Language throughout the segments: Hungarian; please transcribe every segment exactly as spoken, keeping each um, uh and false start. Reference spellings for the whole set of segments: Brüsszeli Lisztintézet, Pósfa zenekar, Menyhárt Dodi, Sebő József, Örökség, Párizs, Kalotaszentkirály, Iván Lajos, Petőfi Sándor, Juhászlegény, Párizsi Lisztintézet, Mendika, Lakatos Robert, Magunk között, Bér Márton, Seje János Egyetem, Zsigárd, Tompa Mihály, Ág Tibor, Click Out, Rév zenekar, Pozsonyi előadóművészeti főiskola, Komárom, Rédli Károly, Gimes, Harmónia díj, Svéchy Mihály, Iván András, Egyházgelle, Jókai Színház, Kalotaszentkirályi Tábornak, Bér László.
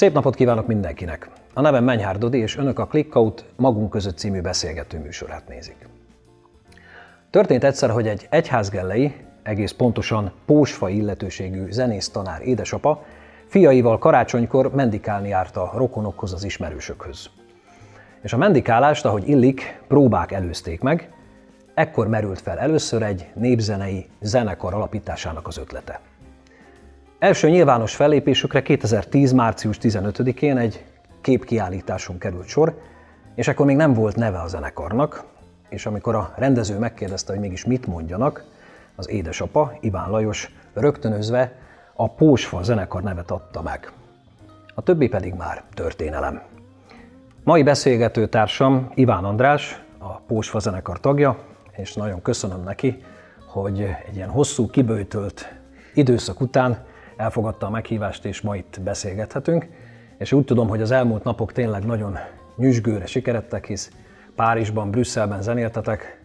Szép napot kívánok mindenkinek! A nevem Menyhárt Dodi, és önök a Click Out, Magunk között című beszélgető műsorát nézik. Történt egyszer, hogy egy egyházgellei, egész pontosan Pósfa illetőségű zenésztanár édesapa fiaival karácsonykor mendikálni járt a rokonokhoz, az ismerősökhöz. És a mendikálást, ahogy illik, próbák előzték meg, ekkor merült fel először egy népzenei zenekar alapításának az ötlete. Első nyilvános fellépésükre kétezer-tíz március tizenötödikén egy képkiállításon került sor, és akkor még nem volt neve a zenekarnak, és amikor a rendező megkérdezte, hogy mégis mit mondjanak, az édesapa, Iván Lajos rögtönözve a Pósfa zenekar nevet adta meg. A többi pedig már történelem. Mai beszélgető társam Iván András, a Pósfa zenekar tagja, és nagyon köszönöm neki, hogy egy ilyen hosszú, kiböjtölt időszak után elfogadta a meghívást, és ma itt beszélgethetünk. És úgy tudom, hogy az elmúlt napok tényleg nagyon nyüzsgőre sikeredtek, hisz Párizsban, Brüsszelben zenéltetek.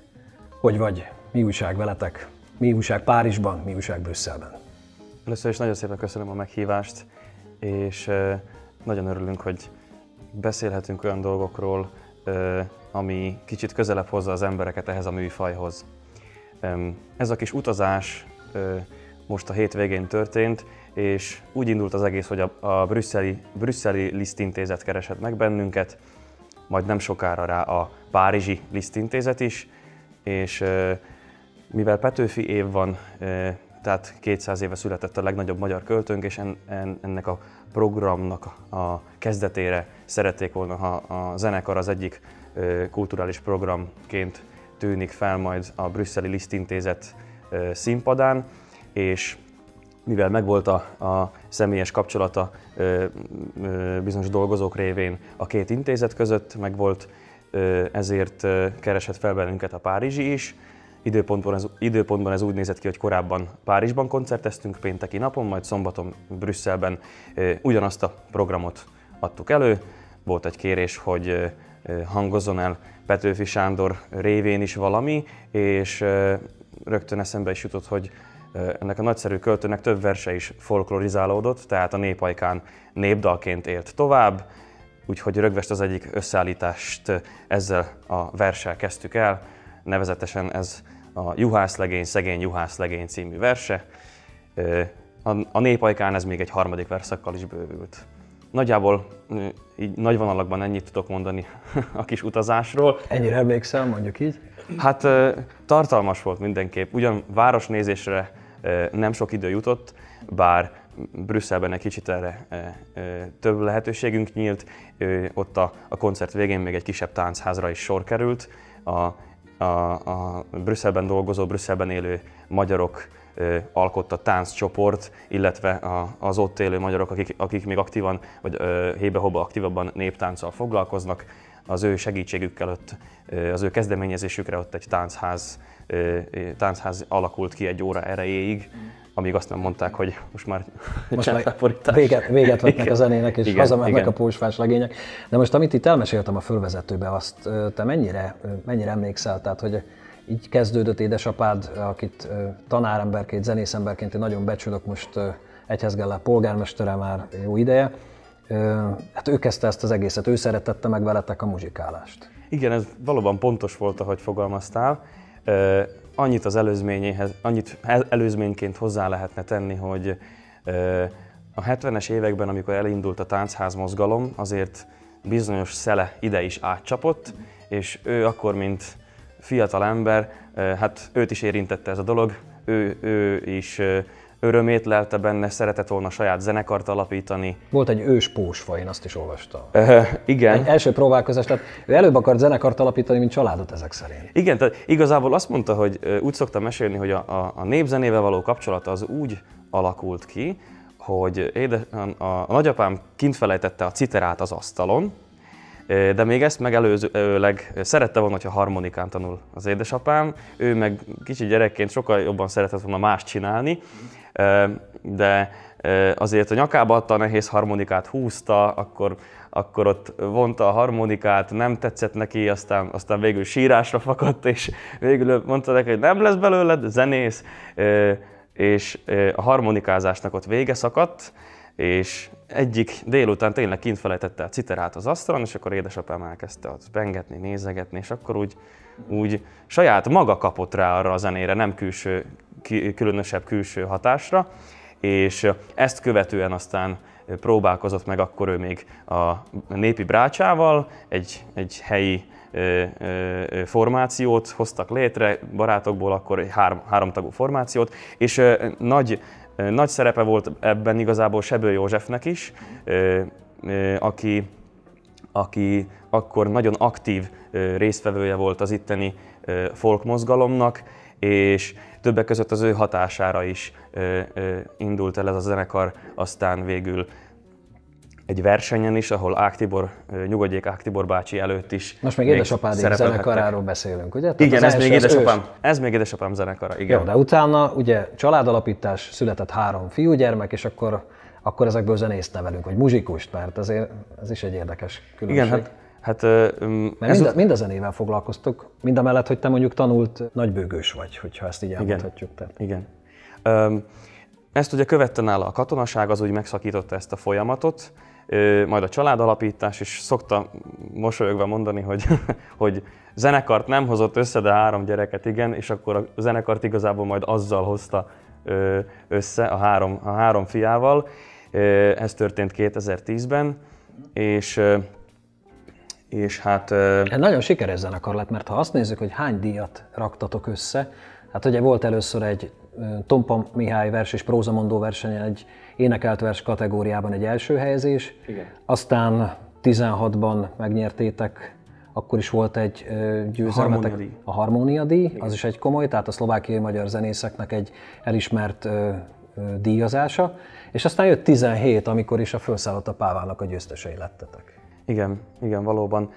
Hogy vagy? Mi újság veletek? Mi újság Párizsban? Mi újság Brüsszelben? Először is nagyon szépen köszönöm a meghívást, és nagyon örülünk, hogy beszélhetünk olyan dolgokról, ami kicsit közelebb hozza az embereket ehhez a műfajhoz. Ez a kis utazás most a hétvégén történt, és úgy indult az egész, hogy a, a brüsszeli, brüsszeli Lisztintézet keresett meg bennünket, majd nem sokára rá a Párizsi Lisztintézet is, és mivel Petőfi év van, tehát kétszáz éve született a legnagyobb magyar költőnk, és en, en, ennek a programnak a kezdetére szerették volna, ha a zenekar az egyik kulturális programként tűnik fel majd a Brüsszeli Lisztintézet színpadán, és mivel megvolt a, a személyes kapcsolata ö, ö, bizonyos dolgozók révén a két intézet között, megvolt, ö, ezért ö, keresett fel bennünket a Párizsi is. Időpontban ez, időpontban ez úgy nézett ki, hogy korábban Párizsban koncerteztünk pénteki napon, majd szombaton Brüsszelben ö, ugyanazt a programot adtuk elő. Volt egy kérés, hogy ö, hangozzon el Petőfi Sándor révén is valami, és ö, rögtön eszembe is jutott, hogy ennek a nagyszerű költőnek több verse is folklorizálódott, tehát a népajkán népdalként élt tovább, úgyhogy rögvest az egyik összeállítást ezzel a verssel kezdtük el, nevezetesen ez a Juhászlegény, szegény Juhászlegény című verse. A népajkán ez még egy harmadik verszakkal is bővült. Nagyjából így nagy vonalakban ennyit tudok mondani a kis utazásról. Ennyire emlékszem, mondjuk így? Hát tartalmas volt mindenképp, ugyan városnézésre nem sok idő jutott, bár Brüsszelben egy kicsit erre több lehetőségünk nyílt. Ott a, a koncert végén még egy kisebb táncházra is sor került. A, a, a Brüsszelben dolgozó, Brüsszelben élő magyarok alkotta tánccsoport, illetve a, az ott élő magyarok, akik, akik még aktívan, vagy hébe-hoba aktívabban néptánccal foglalkoznak, az ő segítségükkel ott, az ő kezdeményezésükre ott egy táncház, táncház alakult ki egy óra erejéig, amíg azt nem mondták, hogy most már csendtáborítás. Véget, véget vetnek a zenének, és hazamennek a pósfás legények. De most, amit itt elmeséltem a fölvezetőbe, azt te mennyire, mennyire emlékszel? Tehát, hogy így kezdődött édesapád, akit tanáremberként, zenészemberként én nagyon becsülök, most egyházgellei polgármestere már jó ideje. Hát ő kezdte ezt az egészet, ő szeretette meg veletek a muzsikálást. Igen, ez valóban pontos volt, ahogy fogalmaztál. Annyit az előzményéhez, annyit előzményként hozzá lehetne tenni, hogy a hetvenes években, amikor elindult a táncház mozgalom, azért bizonyos szele ide is átcsapott, és ő akkor, mint fiatal ember, hát őt is érintette ez a dolog, ő, ő is örömét lelte benne, szeretett volna saját zenekart alapítani. Volt egy ős pósfa, én azt is olvastam. Uh, igen. Egy első próbálkozás, tehát ő előbb akart zenekart alapítani, mint családot ezek szerint. Igen, tehát igazából azt mondta, hogy úgy szoktam mesélni, hogy a, a, a népzenével való kapcsolata az úgy alakult ki, hogy édes, a, a, a nagyapám kint felejtette a citerát az asztalon, de még ezt megelőzőleg szerette volna, hogyha harmonikán tanul az édesapám. Ő meg kicsi gyerekként sokkal jobban szeretett volna mást csinálni, de azért a nyakába adta a nehéz harmonikát, húzta, akkor, akkor ott vonta a harmonikát, nem tetszett neki, aztán, aztán végül sírásra fakadt, és végül mondta neki, hogy nem lesz belőled zenész, és a harmonikázásnak ott vége szakadt, és egyik délután tényleg kint felejtette a citerát az asztalon, és akkor édesapám elkezdte ott pengetni, nézegetni, és akkor úgy, úgy saját maga kapott rá arra a zenére, nem külső, különösebb külső hatásra, és ezt követően aztán próbálkozott meg akkor ő még a népi brácsával, egy, egy helyi ö, ö, formációt hoztak létre, barátokból akkor egy három, háromtagú formációt, és ö, nagy, ö, nagy szerepe volt ebben igazából Sebő Józsefnek is, ö, ö, aki, aki akkor nagyon aktív ö, résztvevője volt az itteni ö, folkmozgalomnak, és többek között az ő hatására is ö, ö, indult el ez a zenekar, aztán végül egy versenyen is, ahol Ág Tibor, nyugodjék Ág Tibor bácsi előtt is. Most még, még édesapád zenekaráról beszélünk, ugye? Tehát igen, ez még, édesapám, ez még édesapám zenekara, igen. Jó, de utána ugye családalapítás, született három fiúgyermek, és akkor, akkor ezekből zenészt nevelünk, vagy muzsikust, mert azért ez is egy érdekes különbség. Igen, hát, Hát, um, Mert mind, a, mind a zenével foglalkoztok, mind a mellett, hogy te mondjuk tanult nagybőgős vagy, hogyha ezt így elmondhatjuk. Igen. Igen. Um, ezt ugye követte nála a katonaság, az úgy megszakította ezt a folyamatot, ö, majd a családalapítás, és szokta mosolyogva mondani, hogy, hogy zenekart nem hozott össze, de három gyereket igen, és akkor a zenekart igazából majd azzal hozta ö, össze, a három, a három fiával. Ö, ez történt kétezer-tízben, és ö, És hát, hát nagyon sikeres zenekar lett, mert ha azt nézzük, hogy hány díjat raktatok össze, hát ugye volt először egy Tompa Mihály vers és prózamondó versenyen, egy énekelt vers kategóriában egy első helyezés, igen. Aztán tizenhatban megnyertétek, akkor is volt egy győzelmetek, a Harmónia díj, a Harmónia díj az is egy komoly, tehát a szlovákiai magyar zenészeknek egy elismert díjazása, és aztán jött tizenhét, amikor is a Felszállt a pávának a győztesei lettetek. Igen, igen, valóban.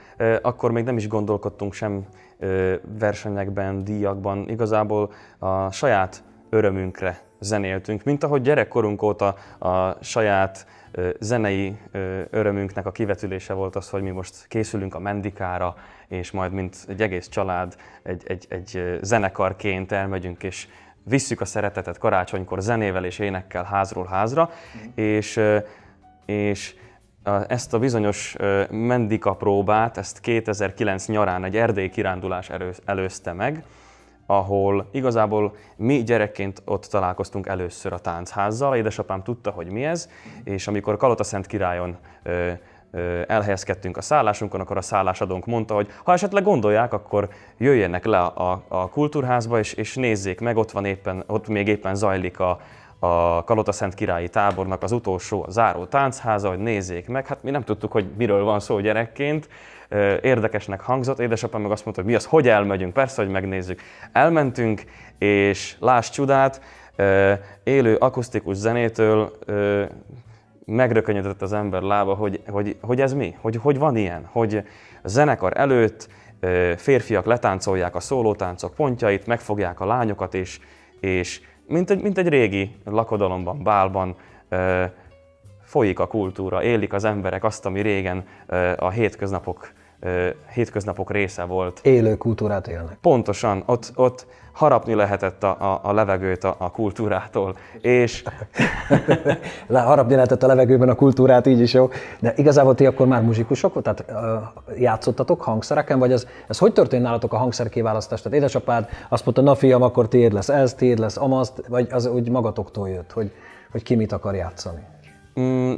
Akkor még nem is gondolkodtunk sem versenyekben, díjakban. Igazából a saját örömünkre zenéltünk, mint ahogy gyerekkorunk óta a saját zenei örömünknek a kivetülése volt az, hogy mi most készülünk a Mendikára, és majd mint egy egész család, egy, egy, egy zenekarként elmegyünk, és visszük a szeretetet karácsonykor zenével és énekkel házról házra, mm. és, és ezt a bizonyos Mendika próbát, ezt kétezer-kilenc nyarán egy erdélyi kirándulás előzte meg, ahol igazából mi gyerekként ott találkoztunk először a táncházzal, édesapám tudta, hogy mi ez, és amikor Kalotaszentkirályon elhelyezkedtünk a szállásunkon, akkor a szállásadónk mondta, hogy ha esetleg gondolják, akkor jöjjenek le a, a kultúrházba, és, és nézzék meg, ott, van éppen, ott még éppen zajlik a a Kalotaszentkirályi Tábornak az utolsó, a záró táncháza, hogy nézzék meg. Hát mi nem tudtuk, hogy miről van szó gyerekként. Érdekesnek hangzott. Édesapám meg azt mondta, hogy mi az, hogy elmegyünk? Persze, hogy megnézzük. Elmentünk, és láss csodát, élő akusztikus zenétől megrökönyödött az ember lába, hogy, hogy, hogy ez mi? Hogy, hogy van ilyen? Hogy a zenekar előtt férfiak letáncolják a szólótáncok pontjait, megfogják a lányokat, és, és Mint egy, mint egy régi lakodalomban, bálban ö, folyik a kultúra, élik az emberek azt, ami régen ö, a hétköznapok, ö, hétköznapok része volt. Élő kultúrát élnek. Pontosan, ott, ott harapni lehetett a, a, a levegőt a, a kultúrától. És... harapni lehetett a levegőben a kultúrát, így is jó. De igazából ti akkor már muzsikusok, tehát uh, játszottatok hangszereken, vagy ez, ez hogy történt nálatok a hangszerkiválasztás? Tehát édesapád azt mondta, na fiam, akkor tiéd lesz ez, tiéd lesz amazt, vagy az úgy magatoktól jött, hogy, hogy ki mit akar játszani? Mm.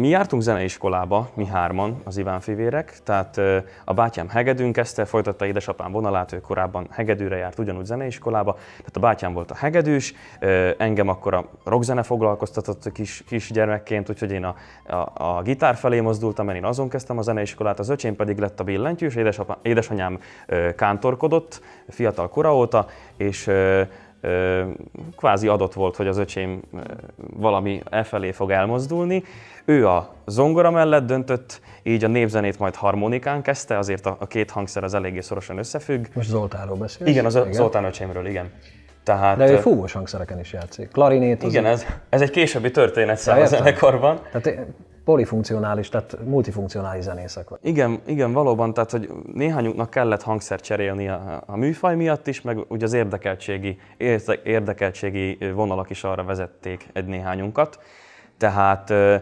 Mi jártunk zeneiskolába, mi hárman, az Iván Fivérek, tehát a bátyám hegedűn kezdte, folytatta édesapám vonalát, ő korábban hegedűre járt, ugyanúgy zeneiskolába, tehát a bátyám volt a hegedűs, engem akkor a rockzene foglalkoztatott kis, kisgyermekként, úgyhogy én a, a, a gitár felé mozdultam, én azon kezdtem a zeneiskolát, az öcsém pedig lett a billentyűs, édesapám, édesanyám kántorkodott fiatal kora óta, és kvázi adott volt, hogy az öcsém valami e felé fog elmozdulni. Ő a zongora mellett döntött, így a népzenét majd harmonikán kezdte, azért a két hangszer az eléggé szorosan összefügg. Most Zoltánról beszélsz? Igen, az igen. Zoltán öcsémről, igen. Tehát, de ő fúvós hangszereken is játszik, klarinét. Igen, ez, ez egy későbbi történet szám a zenekarban. Tehát polifunkcionális, tehát multifunkcionális zenészek vagy. Igen, igen, valóban, tehát hogy néhányunknak kellett hangszert cserélni a, a műfaj miatt is, meg ugye az érdekeltségi, érdekeltségi vonalak is arra vezették egy néhányunkat. Tehát, ö,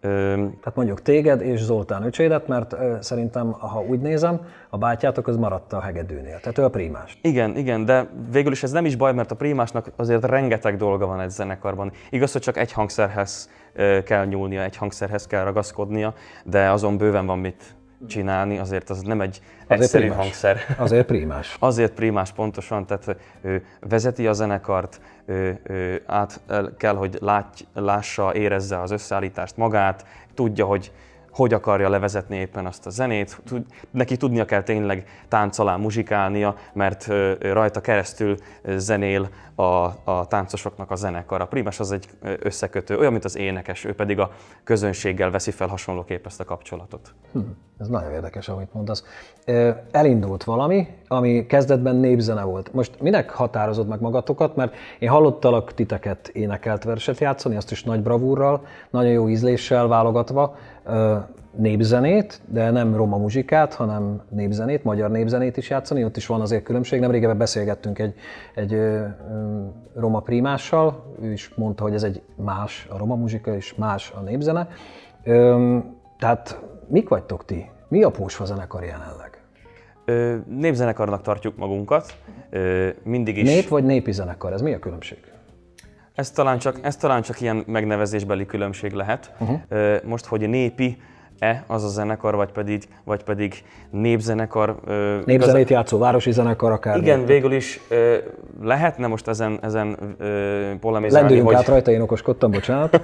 ö, tehát mondjuk téged és Zoltán öcsédet, mert ö, szerintem, ha úgy nézem, a bátyátok az maradt a hegedűnél, tehát ő a prímás. Igen, igen, de végül is ez nem is baj, mert a prímásnak azért rengeteg dolga van egy zenekarban. Igaz, hogy csak egy hangszerhez ö, kell nyúlnia, egy hangszerhez kell ragaszkodnia, de azon bőven van mit csinálni, azért az nem egy azért egyszerű prímás. hangszer. Azért prímás. Azért prímás, pontosan, tehát ő vezeti a zenekart, ő, ő át kell, hogy látj, lássa, érezze az összeállítást magát, tudja, hogy hogy akarja levezetni éppen azt a zenét, tud, neki tudnia kell tényleg táncolán muzsikálnia, mert ö, rajta keresztül zenél a, a táncosoknak a zenekar. A prímás az egy összekötő, olyan, mint az énekes, ő pedig a közönséggel veszi fel hasonlóképp ezt a kapcsolatot. Hm, ez nagyon érdekes, amit mondasz. Elindult valami, ami kezdetben népzene volt. Most minek határozod meg magatokat, mert én hallottalak titeket énekelt verset játszani, azt is nagy bravúrral, nagyon jó ízléssel válogatva, népzenét, de nem roma muzsikát, hanem népzenét, magyar népzenét is játszani, ott is van azért különbség. Nem régebben beszélgettünk egy, egy roma prímással, ő is mondta, hogy ez egy más a roma muzsika és más a népzene. Tehát mik vagytok ti? Mi a Pósfa zenekar jelenleg? Népzenekarnak tartjuk magunkat, mindig is. Nép vagy népi zenekar, ez mi a különbség? Ez talán csak, ez talán csak ilyen megnevezésbeli különbség lehet. Uh-huh. Most, hogy népi-e az a zenekar, vagy pedig, vagy pedig népzenekar. Népzenét az... játszó városi zenekar akár. Igen, népet. Végül is lehetne most ezen, ezen polemizálni. Lendüljünk hogy... át rajta, én okoskodtam, bocsánat.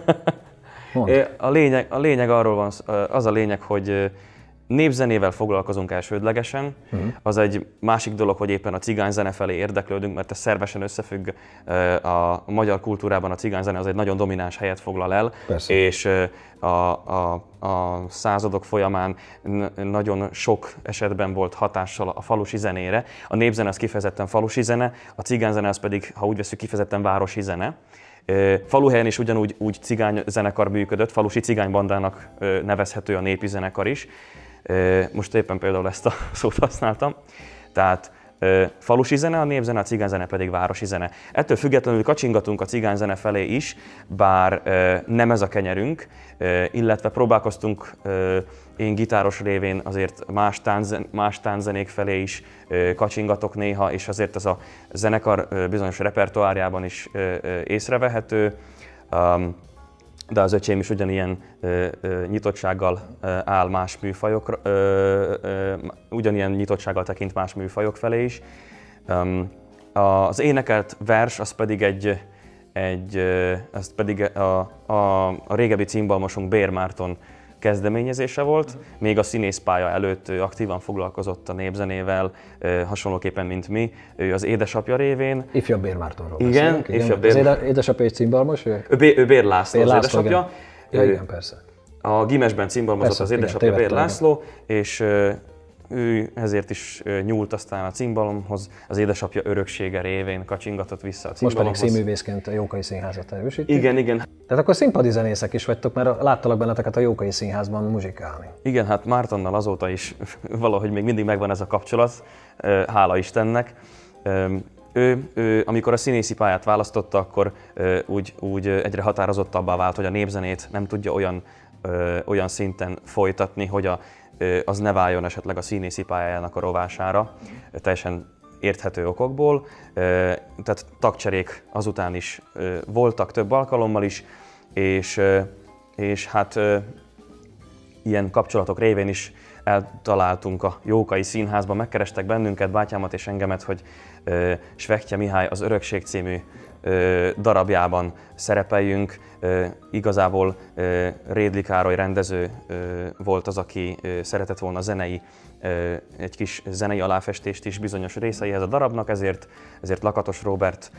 a, lényeg, a lényeg arról van, az a lényeg, hogy népzenével foglalkozunk elsődlegesen, uh-huh. Az egy másik dolog, hogy éppen a cigányzene felé érdeklődünk, mert ez szervesen összefügg a magyar kultúrában, a cigányzene az egy nagyon domináns helyet foglal el, persze. És a, a, a századok folyamán nagyon sok esetben volt hatással a falusi zenére. A népzene az kifejezetten falusi zene, a cigányzene az pedig, ha úgy veszük, kifejezetten városi zene. Faluhelyen is ugyanúgy úgy cigány zenekar működött, falusi cigánybandának nevezhető a népi zenekar is. Most éppen például ezt a szót használtam. Tehát falusi zene, a népzene, a cigányzene pedig városi zene. Ettől függetlenül kacsingatunk a cigányzene felé is, bár nem ez a kenyerünk, illetve próbálkoztunk én gitáros révén azért más, tánzen, más tánzenék felé is kacsingatok néha, és azért ez a zenekar bizonyos repertoárjában is észrevehető. De az öcsém is ugyanilyen ö, ö, nyitottsággal ö, áll más műfajokra, ö, ö, ugyanilyen nyitottsággal tekint más műfajok felé is. Um, az énekelt vers, az pedig egy, egy ö, az pedig a, a, a régebbi címbalmosunk Bér Márton kezdeményezése volt. Még a színészpálya előtt ő aktívan foglalkozott a népzenével, hasonlóképpen, mint mi. Ő az édesapja révén. Ifjabb Bér Mártonról igen, beszélünk. Igen, Bér... az édesapja egy cimbalmos? Ő, ő, Bé, ő Bér László, Bér László az édesapja. Igen. Ja, igen, persze. A Gimesben cimbalmozott az édesapja, igen, Bér László, és ő ezért is nyúlt aztán a cimbalomhoz, az édesapja öröksége révén kacsingatott vissza a cimbalomhoz. Most pedig színművészként a Jókai Színházat erősítik. Igen, igen. Tehát akkor színpadi zenészek is vagytok, mert láttalak benneteket a Jókai Színházban muzsikálni. Igen, hát Mártonnal azóta is valahogy még mindig megvan ez a kapcsolat, hála Istennek. Ő, ő, amikor a színészi pályát választotta, akkor úgy, úgy egyre határozottabbá vált, hogy a népzenét nem tudja olyan, olyan szinten folytatni, hogy a az ne váljon esetleg a színészi pályájának a rovására, teljesen érthető okokból. Tehát tagcserék azután is voltak több alkalommal is, és, és hát ilyen kapcsolatok révén is eltaláltunk a Jókai Színházban, megkerestek bennünket, bátyámat és engemet, hogy Svéchy Mihály az Örökség című darabjában szerepeljünk. Igazából Rédli Károly rendező volt az, aki szeretett volna zenei, egy kis zenei aláfestést is bizonyos részeihez a darabnak, ezért, ezért Lakatos Robert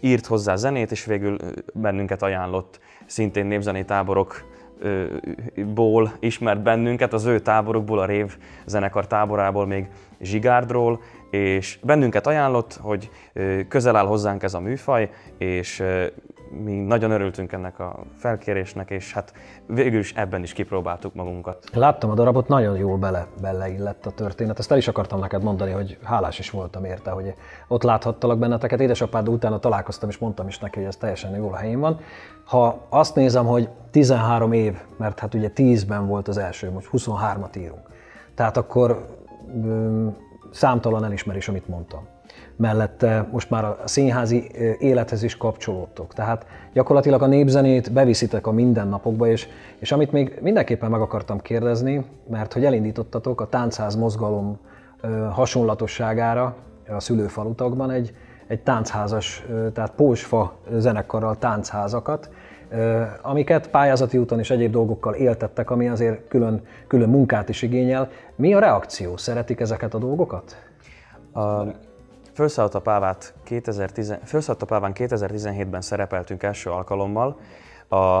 írt hozzá zenét, és végül bennünket ajánlott szintén népzenei táborokból ismert bennünket, az ő táborokból, a Rév zenekar táborából, még Zsigárdról, és bennünket ajánlott, hogy közel áll hozzánk ez a műfaj, és mi nagyon örültünk ennek a felkérésnek, és hát végül is ebben is kipróbáltuk magunkat. Láttam a darabot, nagyon jól bele, beleillett a történet. Ezt el is akartam neked mondani, hogy hálás is voltam érte, hogy ott láthattalak benneteket. Édesapád utána találkoztam, és mondtam is neki, hogy ez teljesen jól a helyén van. Ha azt nézem, hogy tizenhárom év, mert hát ugye tízben volt az első, most huszonhármat írunk. Tehát akkor számtalan elismerés, amit mondtam. Mellette most már a színházi élethez is kapcsolódtok. Tehát gyakorlatilag a népzenét beviszitek a mindennapokba, és, és amit még mindenképpen meg akartam kérdezni, mert hogy elindítottatok a táncház mozgalom hasonlatosságára a szülőfalutakban egy, egy táncházas, tehát Pósfa zenekarral táncházakat, amiket pályázati úton és egyéb dolgokkal éltettek, ami azért külön, külön munkát is igényel. Mi a reakció? Szeretik ezeket a dolgokat? A... Felszállt a pávát kétezer-tizenhétben szerepeltünk első alkalommal. A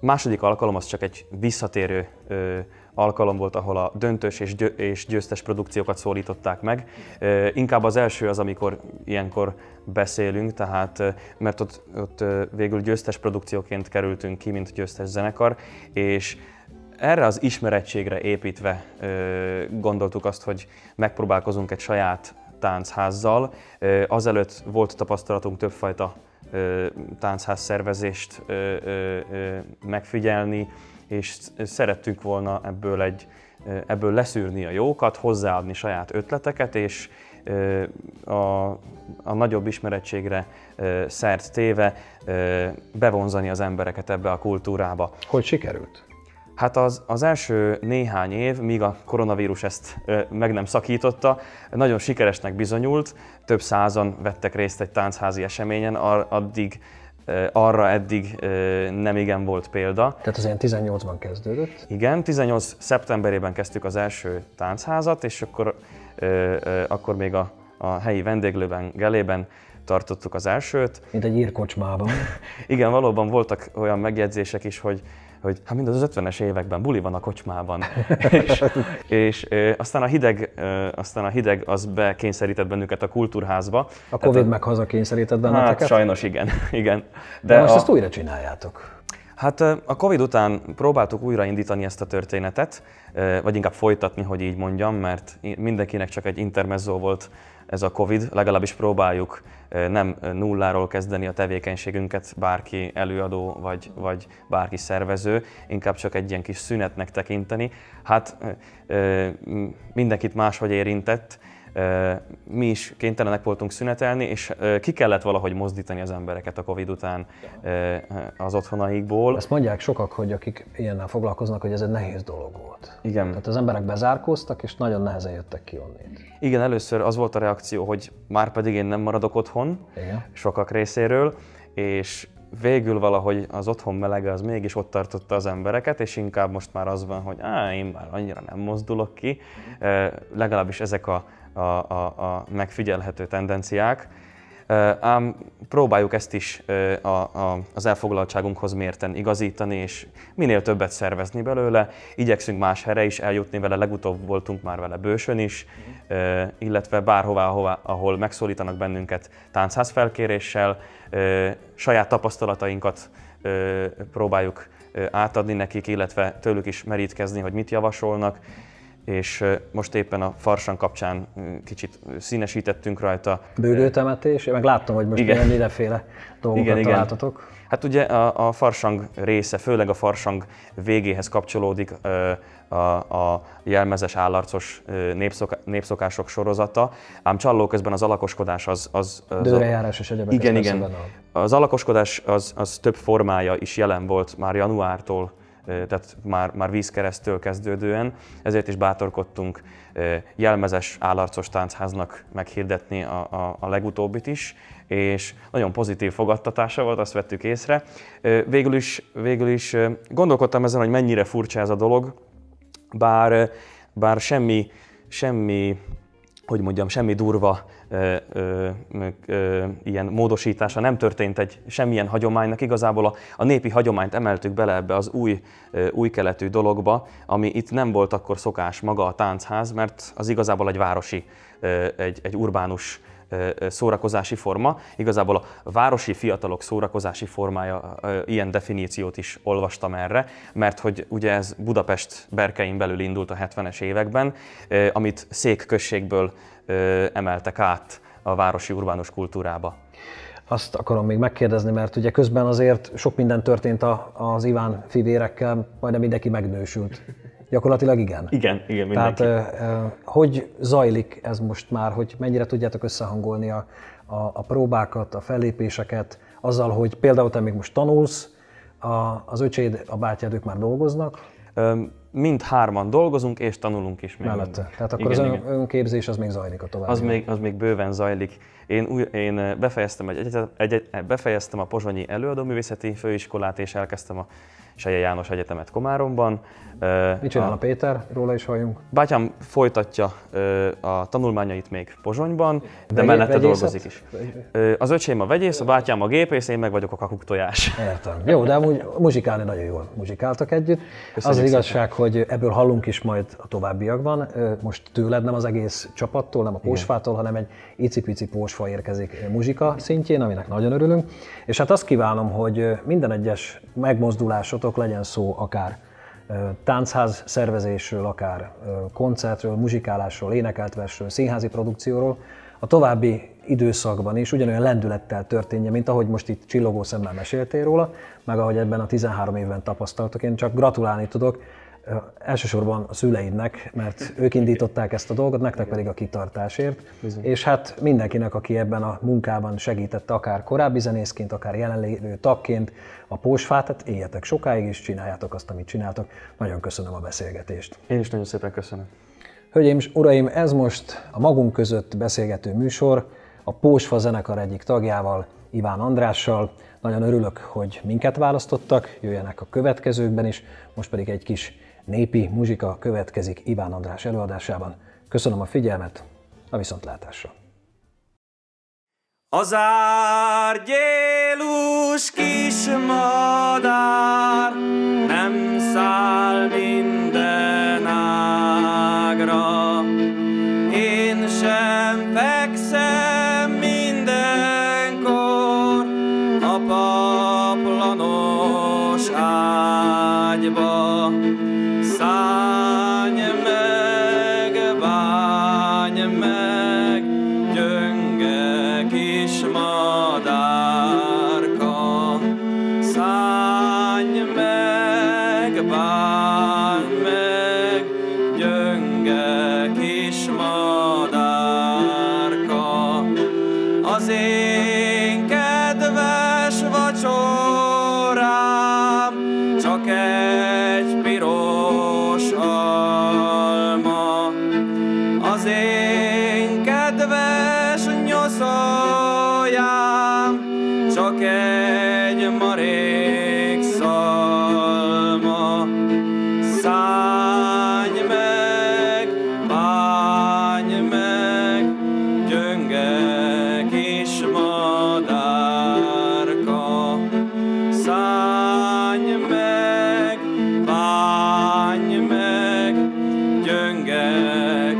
második alkalom az csak egy visszatérő ö, alkalom volt, ahol a döntős és, győ, és győztes produkciókat szólították meg. Ö, inkább az első az, amikor ilyenkor beszélünk, tehát, mert ott, ott végül győztes produkcióként kerültünk ki, mint győztes zenekar, és erre az ismerettségre építve ö, gondoltuk azt, hogy megpróbálkozunk egy saját táncházzal. Azelőtt volt tapasztalatunk többfajta táncház szervezést megfigyelni, és szerettünk volna ebből, egy, ebből leszűrni a jókat, hozzáadni saját ötleteket, és a, a nagyobb ismerettségre szert téve bevonzani az embereket ebbe a kultúrába. Hogy sikerült? Hát az, az első néhány év, míg a koronavírus ezt ö, meg nem szakította, nagyon sikeresnek bizonyult, több százan vettek részt egy táncházi eseményen, ar, addig, ö, arra eddig ö, nem igen volt példa. Tehát az ilyen tizennyolcban kezdődött? Igen, tizennyolc szeptemberében kezdtük az első táncházat, és akkor, ö, ö, akkor még a, a helyi vendéglőben, Gelében tartottuk az elsőt. Mint egy írkocsmában. Igen, valóban voltak olyan megjegyzések is, hogy hogy hát mindaz az ötvenes években buli van a kocsmában, és, és e, aztán, a hideg, e, aztán a hideg az bekényszerített bennünket a kultúrházba. A Tehát Covid a, meg haza kényszerített benneteket? Hát sajnos igen. igen. De, De most a, ezt újra csináljátok. Hát a Covid után próbáltuk újraindítani ezt a történetet, vagy inkább folytatni, hogy így mondjam, mert mindenkinek csak egy intermezzó volt ez a Covid, legalábbis próbáljuk nem nulláról kezdeni a tevékenységünket, bárki előadó vagy, vagy bárki szervező, inkább csak egy ilyen kis szünetnek tekinteni. Hát mindenkit máshogy érintett, mi is kénytelenek voltunk szünetelni, és ki kellett valahogy mozdítani az embereket a Covid után az otthonaikból. Ezt mondják sokak, hogy akik ilyennel foglalkoznak, hogy ez egy nehéz dolog volt. Igen. Tehát az emberek bezárkóztak, és nagyon nehezen jöttek ki onnét. Igen, először az volt a reakció, hogy már pedig én nem maradok otthon. Igen. Sokak részéről, és végül valahogy az otthon melege az mégis ott tartotta az embereket, és inkább most már az van, hogy á, én már annyira nem mozdulok ki, legalábbis ezek a A, a, a megfigyelhető tendenciák, ám próbáljuk ezt is a, a, az elfoglaltságunkhoz mérten igazítani, és minél többet szervezni belőle, igyekszünk más helyre is eljutni vele, legutóbb voltunk már vele Bősön is, illetve bárhová, ahová, ahol megszólítanak bennünket táncház felkéréssel, saját tapasztalatainkat próbáljuk átadni nekik, illetve tőlük is merítkezni, hogy mit javasolnak, és most éppen a Farsan kapcsán kicsit színesítettünk rajta. Bőgőtemetés? Meg láttam, hogy most igen. Mindenféle dolgokat igen, találtatok. Igen. Hát ugye a, a farsang része, főleg a farsang végéhez kapcsolódik a, a jelmezes, állarcos népszoká, népszokások sorozata, ám csalló közben az alakoskodás az... az, az dőrejárás és egyebek. Igen, igen. Az alakoskodás az, az több formája is jelen volt már januártól, tehát már, már vízkeresztől kezdődően, ezért is bátorkodtunk jelmezes állarcos táncháznak meghirdetni a, a, a legutóbbit is, és nagyon pozitív fogadtatása volt, azt vettük észre. Végül is, végül is gondolkodtam ezen, hogy mennyire furcsa ez a dolog, bár, bár semmi, semmi, hogy mondjam, semmi durva ö, ö, ö, ilyen módosítása nem történt egy semmilyen hagyománynak. Igazából a, a népi hagyományt emeltük bele ebbe az új, ö, új keletű dologba, ami itt nem volt akkor szokás maga a táncház, mert az igazából egy városi, ö, egy, egy urbánus szórakozási forma. Igazából a városi fiatalok szórakozási formája, ilyen definíciót is olvastam erre, mert hogy ugye ez Budapest berkein belül indult a hetvenes években, amit székközségből emeltek át a városi urbánus kultúrába. Azt akarom még megkérdezni, mert ugye közben azért sok minden történt a, az Iván Fivérekkel, majdnem mindenki megnősült. Gyakorlatilag igen? Igen, igen, mindenki. Tehát eh, hogy zajlik ez most már, hogy mennyire tudjátok összehangolni a, a, a próbákat, a fellépéseket, azzal, hogy például te még most tanulsz, a, az öcséd, a bátyád, ők már dolgoznak? Um, Mind hárman dolgozunk és tanulunk is még. Mellette. Tehát akkor igen, az ön, önképzés az még zajlik a további. Az még, az még bőven zajlik. Én, új, én befejeztem, egy, egy, egy, befejeztem a Pozsonyi előadóművészeti főiskolát és elkezdtem a Seje János Egyetemet Komáromban. Mit csinál a, a Péter? Róla is halljunk. Bátyám folytatja a tanulmányait még Pozsonyban, de Vegyé, mellette vegyészet? Dolgozik is. Az öcsém a vegyész, a bátyám a gépész, én meg vagyok a kakuktojás. Értem. Jó, de amúgy muzsikálni nagyon jól muzsikáltak együtt. Köszönjük. Az igazság, hogy ebből hallunk is majd a továbbiakban. Most tőled, nem az egész csapattól, nem a Pósfától, hanem egy icipici Pósfa érkezik muzsika szintjén, aminek nagyon örülünk. És hát azt kívánom, hogy minden egyes megmozdulásotok, legyen szó akár táncház szervezésről, akár koncertről, muzsikálásról, énekelt versről, színházi produkcióról, a további időszakban is ugyanolyan lendülettel történje, mint ahogy most itt csillogó szemmel meséltél róla, meg ahogy ebben a tizenhárom évben tapasztaltok. Én csak gratulálni tudok. Elsősorban a szüleidnek, mert ők indították ezt a dolgot, nektek pedig a kitartásért. Bizony. És hát mindenkinek, aki ebben a munkában segített, akár korábbi zenészként, akár jelenlévő tagként a Pósfát, hát éljetek sokáig és csináljátok azt, amit csináltok. Nagyon köszönöm a beszélgetést. Én is nagyon szépen köszönöm. Hölgyeim és uraim, ez most a Magunk között beszélgető műsor a Pósfa zenekar egyik tagjával, Iván Andrással. Nagyon örülök, hogy minket választottak, jöjjenek a következőkben is, most pedig egy kis népi muzsika következik Iván András előadásában. Köszönöm a figyelmet, a viszontlátásra! Az árgyélus kis madár nem száll minden ágra, én sem fekszem mindenkor a paplanos ágyba. Szállj meg, bánj meg, gyönge kis madárka. Szállj meg, bánj meg, gyönge kis madárka. Az én kedves vacsorám csak egy piros alma, az én kedves nyoszójám csak egy marék szalma. Szállj meg, bánj meg, gyönge kis madárka. Szállj meg, bánj meg, gyönge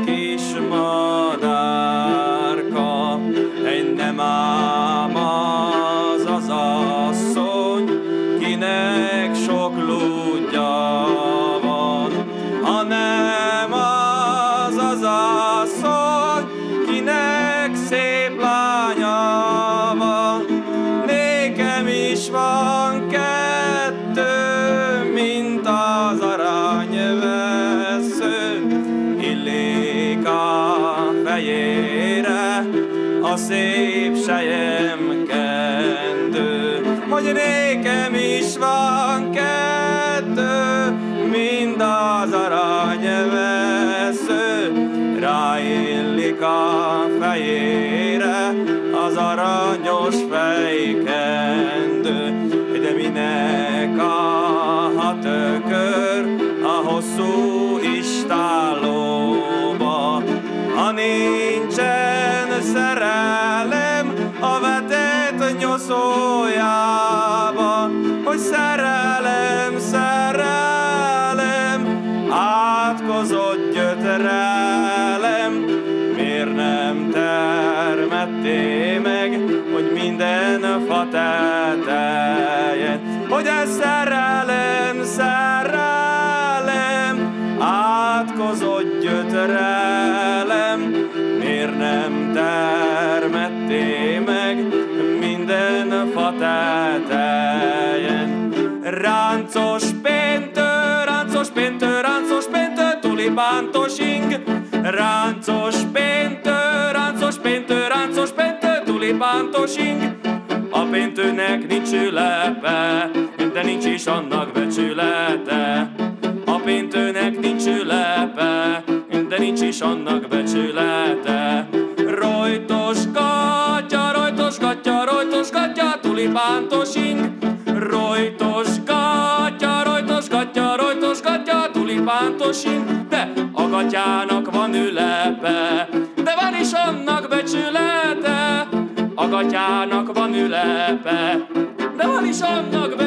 kis madárka. Engem ám az az asszony, kinek sok lúdja van, hanem az az asszony, kinek szép lánya van. Nékem is van kettő, mint az aranyvesző, illik a fejére a szép selyemkendő. Hogy nékem is van kettő, mind az aranyvesző, ráillik a fejére az aranyos fejkendő. De minek a hat ökör a hosszú istállóba, ha nincsen szerelem a vetett nyoszójába? Hogy szerelem, szerelem, átkozott gyötrelem, miért nem termett hogy ez szerelem, szerelem, átkozott gyötrelem. Miért nem termetté meg minden fa tetején? Ráncos péntő, ráncos péntő, ráncos péntő, tulibántos ing. Ráncos péntő, ráncos péntő, ráncos péntő, tulibántos ing. A péntőnek nincs ülepe, de nincs is annak becsülete. A péntőnek nincs ülepe, de nincs is annak becsülete. Rojtos gatya, rojtos gatya, rojtos gatya, tulipántos ing. Rojtos gatya, rojtos gatya, rojtos gatya, tulipántos ing. De a gatyának van ülepe, de van is annak becsülete. A gatyának van ülepe, de van is annak be...